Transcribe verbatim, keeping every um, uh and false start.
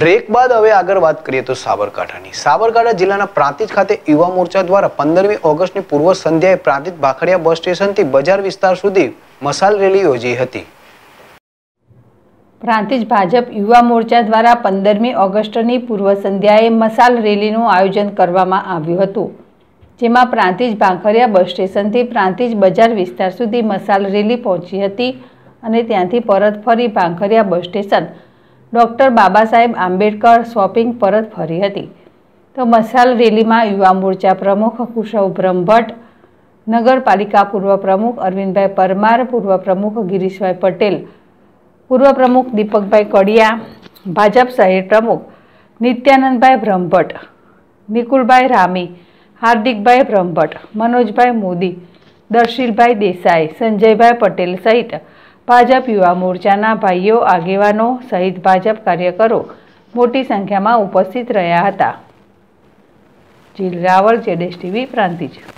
Break બાદ હવે આગળ વાત કરીએ તો સાબરકાંઠાની સાબરકાંઠા જિલ્લાના પ્રાંતિજ ખાતે યુવા મોરચા દ્વારા પંદરમી ઓગસ્ટની પૂર્વ સંધ્યાએ પ્રાંતિજ ભાખરિયા બસ સ્ટેશનથી બજાર વિસ્તાર સુધી મશાલ રેલી યોજાઈ હતી. પ્રાંતિજ ભાજપ યુવા મોરચા દ્વારા પંદરમી ઓગસ્ટની પૂર્વ સંધ્યાએ મશાલ રેલીનું આયોજન કરવામાં આવ્યું હતું, જેમાં પ્રાંતિજ ભાખરિયા બસ સ્ટેશનથી પ્રાંતિજ બજાર વિસ્તાર સુધી મશાલ રેલી પહોંચી હતી અને ત્યાંથી પરત ફરી Bhakhariya bus station doctor Baba Saheb Ambedkar shopping परत फरी हती. तो मशाल रेली में युवा मोर्चा प्रमुख कुशव ब्रह्मभट्ट, नगरपालिका पूर्व प्रमुख अरविंद भाई परमार, पूर्व प्रमुख गिरीशभाई पटेल, पूर्व प्रमुख दीपक भाई कड़िया, भाजप शहर प्रमुख नित्यानंद भाई ब्रह्मभट्ट, निकुल भाई रामी, हार्दिक भाई ब्रह्मभट्ट, मनोज भाई मोदी, दर्शील भाई देसाई, संजय भाई पटेल सहित भाजप युवा मोर्चाना भाईओ आगेवानो सहित भाजप कार्यकरो मोटी संख्या में उपस्थित रहा था. जी रावल, जेडेस टीवी, प्रांतिज.